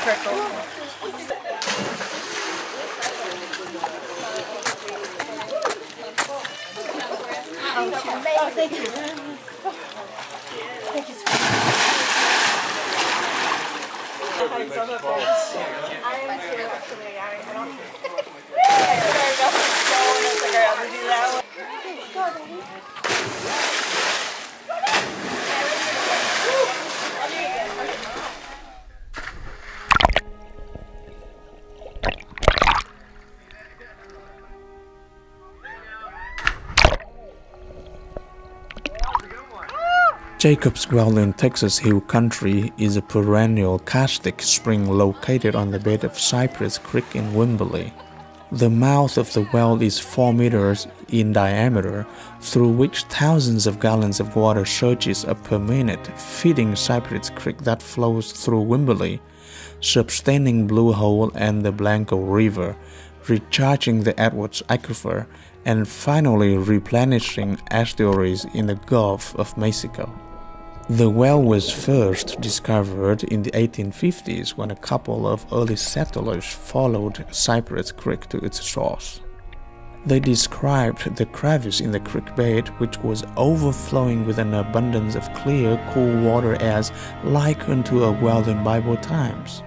super cool. Oh, thank you. Thank you so much. Jacob's Well in Texas Hill Country is a perennial karstic spring located on the bed of Cypress Creek in Wimberley. The mouth of the well is 4 meters in diameter, through which thousands of gallons of water surges up per minute, feeding Cypress Creek that flows through Wimberley, sustaining Blue Hole and the Blanco River, recharging the Edwards Aquifer, and finally replenishing estuaries in the Gulf of Mexico. The well was first discovered in the 1850s when a couple of early settlers followed Cypress Creek to its source. They described the crevice in the creek bed, which was overflowing with an abundance of clear, cool water, as like unto a well in Bible times.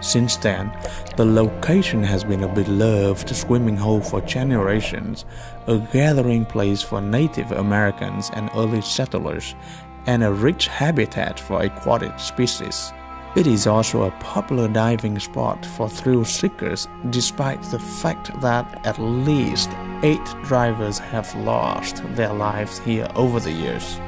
Since then, the location has been a beloved swimming hole for generations, a gathering place for Native Americans and early settlers, and a rich habitat for aquatic species. It is also a popular diving spot for thrill seekers, despite the fact that at least 8 divers have lost their lives here over the years.